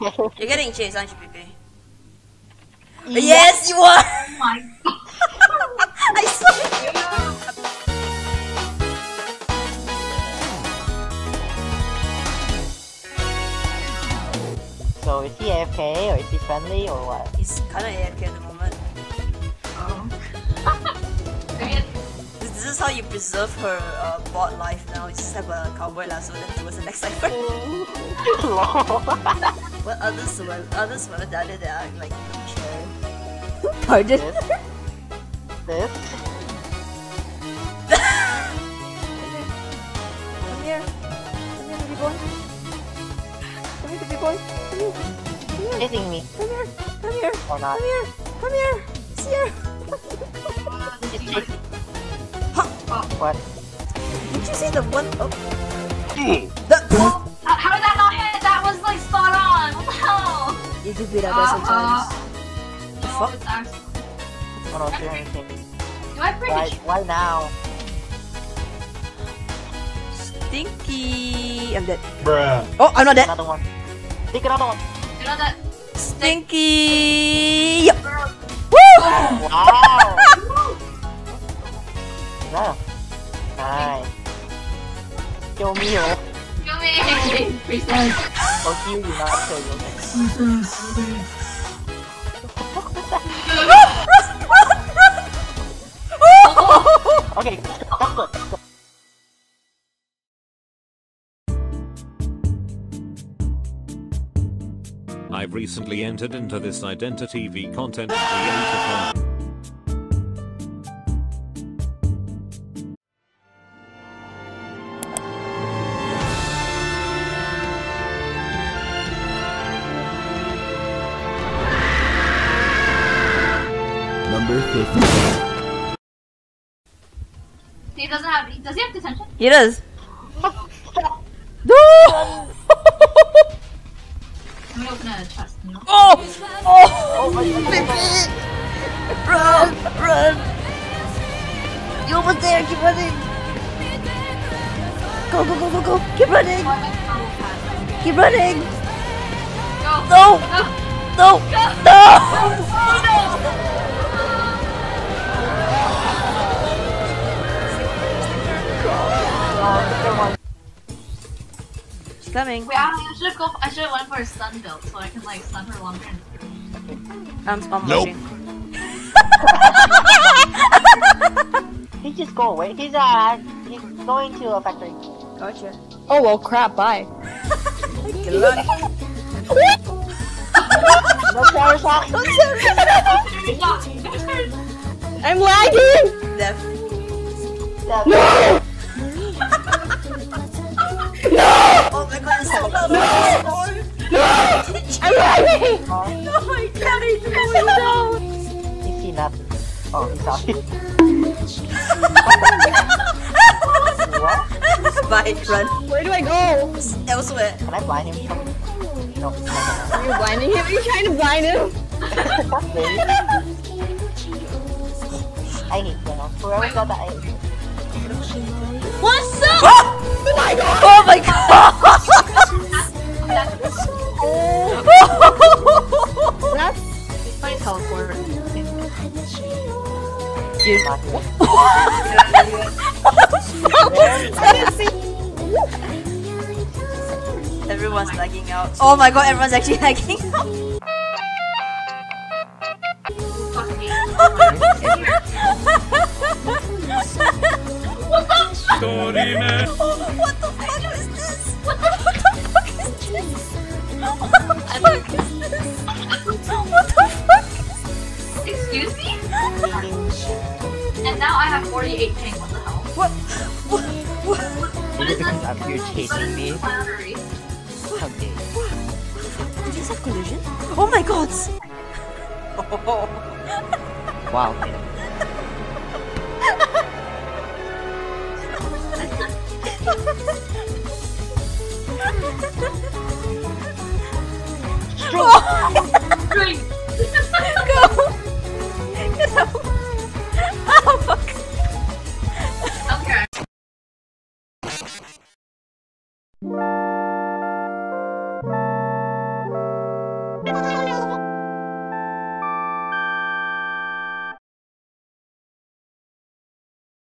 You're getting chased, aren't you, Pippi? Yes, you are! Oh my God. I saw you! So is he AFK or is he friendly or what? He's kinda AFK at the moment. This is how you preserve her bot life now. You just have a cowboy lasso left towards the next cipher. Well, others were the other that are like sure. Pardon? This? Come here. Come here, baby boy. Come here, baby boy. Come here. Come here. Hitting me. Come here. Come here. Or not. Come here. Come here. It's here. What? Did you see the one? Oh. How did that not hit? That was like spot on. What the hell? You do beat others sometimes. The fuck? I don't do anything. Do I break it? Why now? Stinky. I'm dead. Bruh. Oh, I'm not dead. Another one. Take another one. You're not dead. Stinky. Yep. Woo! Wow. No. Nice. Kill me, oh. Kill me! Please don't. I'll kill you, not kill you. What was that? Okay, that's good. I've recently entered into this identity v content creator. He doesn't have. Does he have detention? He does. No! I'm gonna open a chest. Oh! Oh! Oh my God. Run! Run! You're over there. Keep running. Go! Go! Go! Go! Go! Keep running. Keep running. Go. No! Go. No! Go. No! Oh, no! She's coming. Wait, I should have went for a stun build so I can like stun her longer and scream. I'm spawn watching. Nope. He just go away. He's going to a factory. Gotcha. Oh well, crap. Bye. Good luck. No power shock. I'm lagging. Def. No. Oh my God, he's going down! He's seen nothing. Oh, he's off. What? Bye, run. Where do I go? Elsewhere. Can I blind him? No. Are you blinding him? Are you trying to blind him? I need to know. Whoever got that, I need. What's up? Oh my God! Oh my God! Teleport. Dude. Everyone's lagging out. Oh my God, everyone's actually lagging out. What the fuck? Oh, what the fuck is this? Excuse me? And now I have 48 ping, what the hell? What is that? You're chasing me? How dare you? Did you have collision? Oh my God! Oh. Wow. Strong!